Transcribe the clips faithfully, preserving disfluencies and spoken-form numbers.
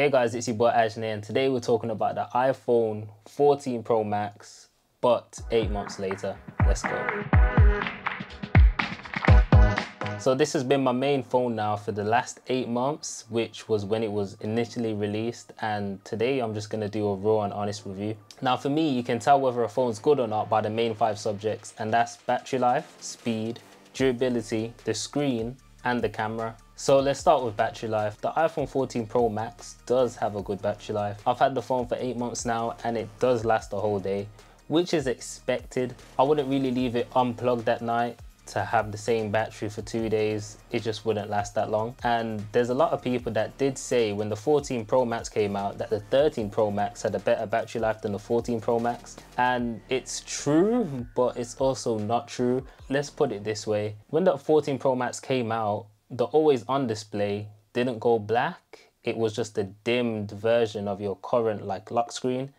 Hey guys, it's your boy Ajnay, and today we're talking about the iPhone fourteen Pro Max, but eight months later. Let's go. So this has been my main phone now for the last eight months, which was when it was initially released. And today I'm just gonna do a raw and honest review. Now for me, you can tell whether a phone's good or not by the main five subjects, and that's battery life, speed, durability, the screen, and the camera. So let's start with battery life. The iPhone fourteen Pro Max does have a good battery life. I've had the phone for eight months now and it does last a whole day, which is expected. I wouldn't really leave it unplugged at night to have the same battery for two days. It just wouldn't last that long. And there's a lot of people that did say when the fourteen Pro Max came out that the thirteen Pro Max had a better battery life than the fourteen Pro Max. And it's true, but it's also not true. Let's put it this way. When the fourteen Pro Max came out, the always on display didn't go black. It was just a dimmed version of your current like lock screen,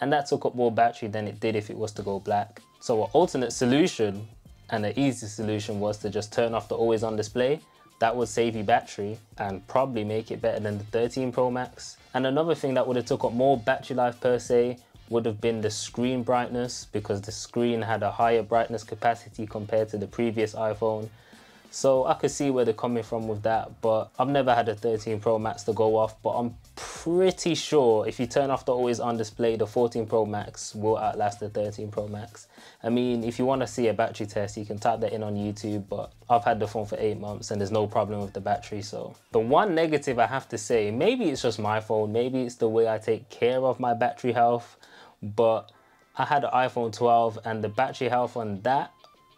and that took up more battery than it did if it was to go black. So an alternate solution and an easy solution was to just turn off the always on display. That would save you battery and probably make it better than the thirteen Pro Max. And another thing that would have took up more battery life per se would have been the screen brightness, because the screen had a higher brightness capacity compared to the previous iPhone. So I could see where they're coming from with that, but I've never had a thirteen Pro Max to go off, but I'm pretty sure if you turn off the always on display, the fourteen Pro Max will outlast the thirteen Pro Max. I mean, if you want to see a battery test, you can type that in on YouTube, but I've had the phone for eight months and there's no problem with the battery. So the one negative I have to say, maybe it's just my phone, maybe it's the way I take care of my battery health, but I had an iPhone twelve and the battery health on that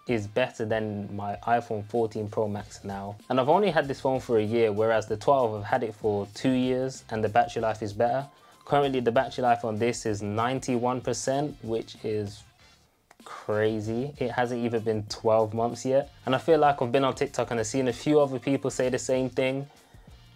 is better than my iPhone fourteen Pro Max now. And I've only had this phone for a year, whereas the twelve I've had it for two years and the battery life is better. Currently the battery life on this is ninety-one percent, which is crazy. It hasn't even been twelve months yet. And I feel like I've been on TikTok and I've seen a few other people say the same thing,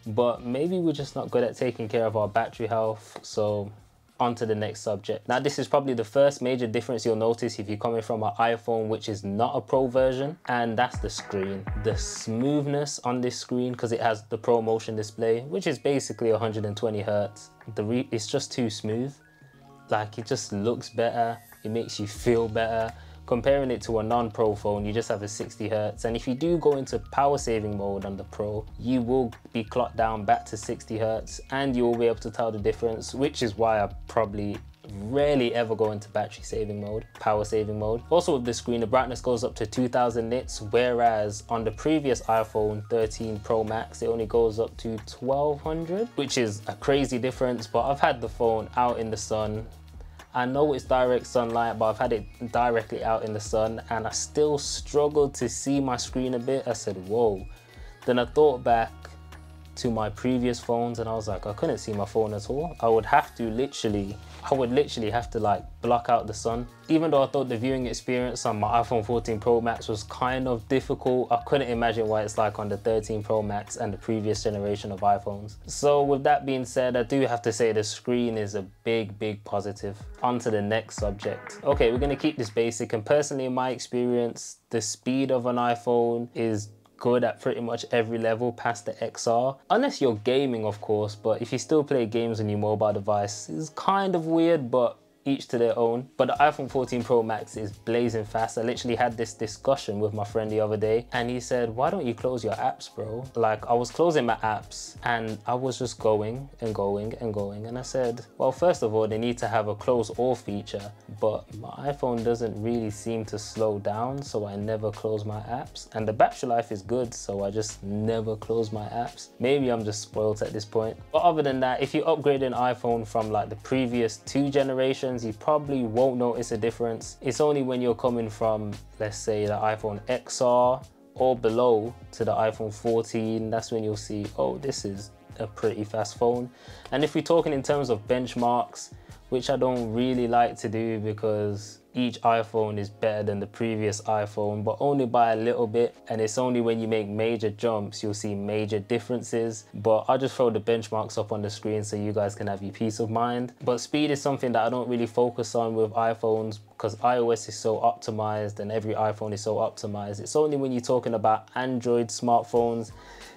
but maybe we're just not good at taking care of our battery health. So on to the next subject. Now this is probably the first major difference you'll notice if you're coming from an iPhone which is not a Pro version, and that's the screen. The smoothness on this screen, because it has the Pro Motion display, which is basically one hundred twenty hertz. The re it's just too smooth. Like, it just looks better, it makes you feel better. Comparing it to a non-Pro phone, you just have a sixty hertz, and if you do go into power saving mode on the Pro, you will be clocked down back to sixty hertz and you will be able to tell the difference, which is why I probably rarely ever go into battery saving mode, power saving mode. Also with the screen, the brightness goes up to two thousand nits, whereas on the previous iPhone thirteen Pro Max, it only goes up to twelve hundred, which is a crazy difference. But I've had the phone out in the sun. I know it's direct sunlight, but I've had it directly out in the sun and I still struggled to see my screen a bit. I said, whoa. Then I thought back to my previous phones and I was like, I couldn't see my phone at all. I would have to literally, I would literally have to like block out the sun. Even though I thought the viewing experience on my iPhone fourteen Pro Max was kind of difficult, I couldn't imagine what it's like on the thirteen Pro Max and the previous generation of iPhones. So with that being said, I do have to say the screen is a big, big positive. On to the next subject. Okay, we're gonna keep this basic, and personally in my experience, the speed of an iPhone is good at pretty much every level past the X R, unless you're gaming of course. But if you still play games on your mobile device, it's kind of weird, but each to their own. But the iPhone fourteen Pro Max is blazing fast. I literally had this discussion with my friend the other day and he said, why don't you close your apps, bro? Like, I was closing my apps and I was just going and going and going, and I said, well, first of all, they need to have a close all feature, but my iPhone doesn't really seem to slow down, so I never close my apps. And the battery life is good, so I just never close my apps. Maybe I'm just spoiled at this point. But other than that, if you upgrade an iPhone from like the previous two generations, you probably won't notice a difference. It's only when you're coming from, let's say, the iPhone X R or below to the iPhone fourteen, that's when you'll see, oh, this is a pretty fast phone. And if we're talking in terms of benchmarks, which I don't really like to do because each iPhone is better than the previous iPhone, but only by a little bit, and it's only when you make major jumps you'll see major differences. But I'll just throw the benchmarks up on the screen so you guys can have your peace of mind. But speed is something that I don't really focus on with iPhones because iOS is so optimized and every iPhone is so optimized. It's only when you're talking about Android smartphones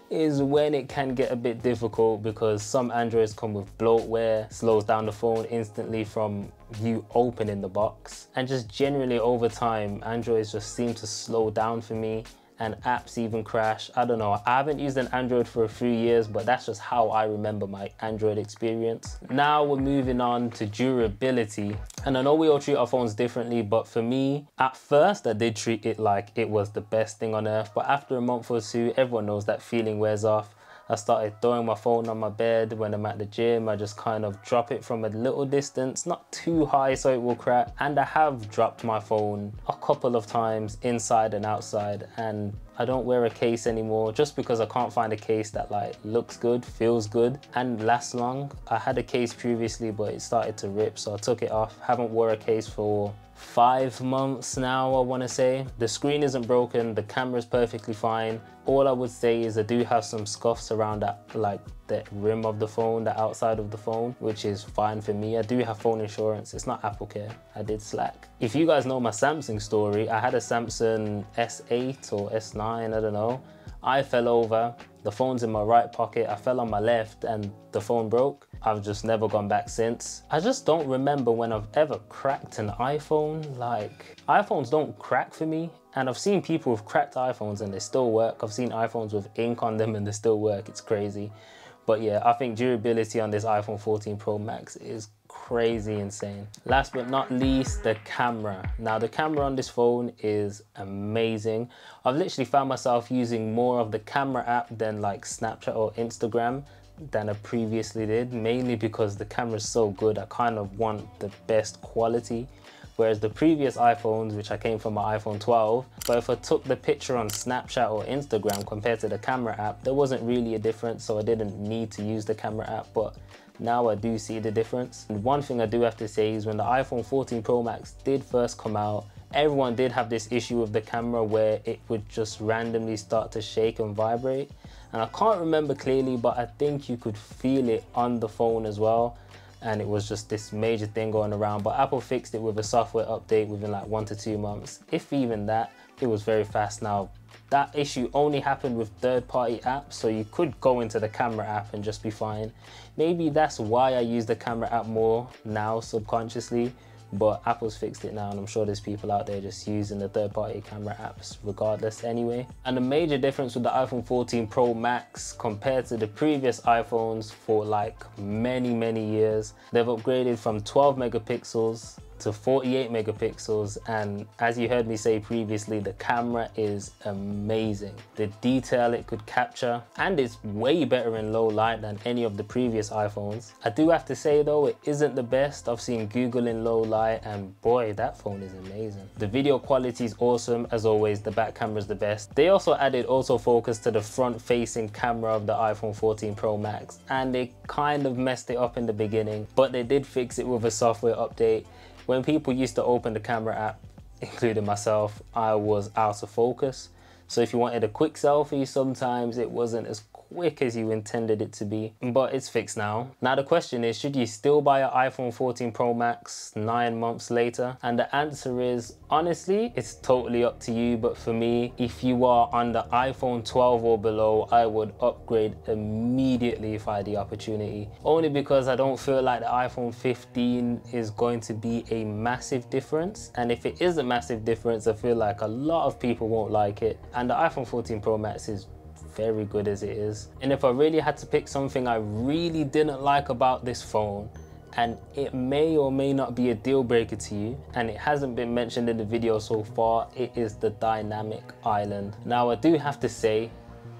is when it can get a bit difficult, because some Androids come with bloatware, slows down the phone instantly from you opening the box, and just generally over time Androids just seem to slow down for me, and apps even crash. I don't know, I haven't used an Android for a few years, but that's just how I remember my Android experience. Now we're moving on to durability. And I know we all treat our phones differently, but for me, at first I did treat it like it was the best thing on earth, but after a month or two, everyone knows that feeling wears off. I started throwing my phone on my bed. When I'm at the gym, I just kind of drop it from a little distance, not too high so it will crack. And I have dropped my phone a couple of times inside and outside, and I don't wear a case anymore just because I can't find a case that like looks good, feels good, and lasts long. I had a case previously, but it started to rip, so I took it off. Haven't wore a case for five months now, I want to say. The screen isn't broken, the camera's perfectly fine. All I would say is I do have some scuffs around that, like the rim of the phone, the outside of the phone, which is fine for me. I do have phone insurance. It's not Apple Care. I did slack. If you guys know my Samsung story, I had a Samsung S eight or S nine, I don't know. I fell over, the phone's in my right pocket, I fell on my left and the phone broke. I've just never gone back since. I just don't remember when I've ever cracked an iPhone. Like, iPhones don't crack for me. And I've seen people who've cracked iPhones and they still work. I've seen iPhones with ink on them and they still work. It's crazy. But yeah, I think durability on this iPhone fourteen Pro Max is crazy insane. Last but not least, the camera. Now the camera on this phone is amazing. I've literally found myself using more of the camera app than like Snapchat or Instagram than I previously did, mainly because the camera's so good. I kind of want the best quality. Whereas the previous iPhones, which I came from my iPhone twelve, but if I took the picture on Snapchat or Instagram compared to the camera app, there wasn't really a difference, so I didn't need to use the camera app, but now I do see the difference. And one thing I do have to say is when the iPhone fourteen Pro Max did first come out, everyone did have this issue with the camera where it would just randomly start to shake and vibrate. And I can't remember clearly, but I think you could feel it on the phone as well. And it was just this major thing going around, but Apple fixed it with a software update within like one to two months. If even that, it was very fast now. That issue only happened with third-party apps, so you could go into the camera app and just be fine. Maybe that's why I use the camera app more now subconsciously, but Apple's fixed it now, and I'm sure there's people out there just using the third-party camera apps regardless anyway. And the major difference with the iPhone fourteen Pro Max compared to the previous iPhones for like many, many years, they've upgraded from twelve megapixels to forty-eight megapixels, and as you heard me say previously, the camera is amazing. The detail it could capture, and it's way better in low light than any of the previous iPhones. I do have to say though, it isn't the best. I've seen Google in low light, and boy, that phone is amazing. The video quality is awesome. As always, the back camera is the best. They also added autofocus to the front facing camera of the iPhone fourteen Pro Max, and they kind of messed it up in the beginning, but they did fix it with a software update. When people used to open the camera app, including myself, I was out of focus. So if you wanted a quick selfie, sometimes it wasn't as quick as you intended it to be, but it's fixed now. Now the question is, should you still buy an iPhone fourteen Pro Max nine months later? And the answer is, honestly, it's totally up to you. But for me, if you are on the iPhone twelve or below, I would upgrade immediately if I had the opportunity. Only because I don't feel like the iPhone fifteen is going to be a massive difference. And if it is a massive difference, I feel like a lot of people won't like it. And the iPhone fourteen Pro Max is very good as it is. And if I really had to pick something I really didn't like about this phone, and it may or may not be a deal breaker to you, and it hasn't been mentioned in the video so far, it is the Dynamic Island. Now I do have to say,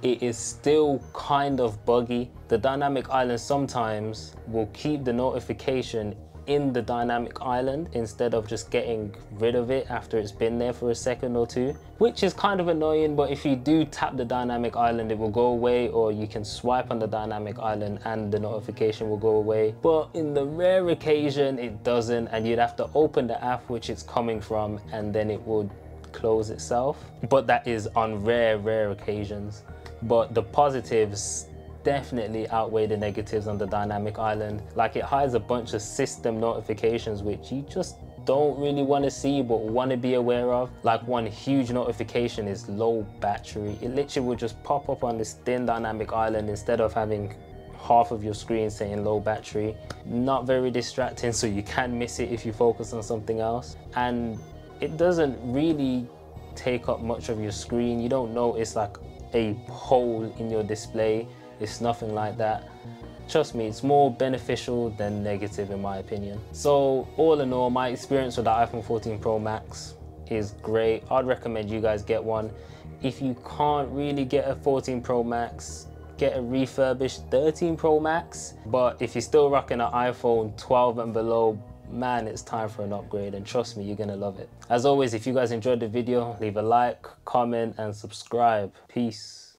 it is still kind of buggy. The Dynamic Island sometimes will keep the notification in the Dynamic Island instead of just getting rid of it after it's been there for a second or two, which is kind of annoying. But if you do tap the Dynamic Island, it will go away, or you can swipe on the Dynamic Island and the notification will go away. But in the rare occasion it doesn't, and you'd have to open the app which it's coming from, and then it would close itself. But that is on rare rare occasions. But the positives definitely outweigh the negatives on the Dynamic Island. Like, it hides a bunch of system notifications which you just don't really want to see but want to be aware of. Like one huge notification is low battery. It literally will just pop up on this thin dynamic island instead of having half of your screen saying low battery. Not very distracting, so you can miss it if you focus on something else. And it doesn't really take up much of your screen. You don't notice like a hole in your display. It's nothing like that. Trust me, it's more beneficial than negative in my opinion. So all in all, my experience with the iPhone fourteen Pro Max is great. I'd recommend you guys get one. If you can't really get a fourteen Pro Max, get a refurbished thirteen Pro Max. But if you're still rocking an iPhone twelve and below, man, it's time for an upgrade, and trust me, you're gonna love it. As always, if you guys enjoyed the video, leave a like, comment, and subscribe. Peace.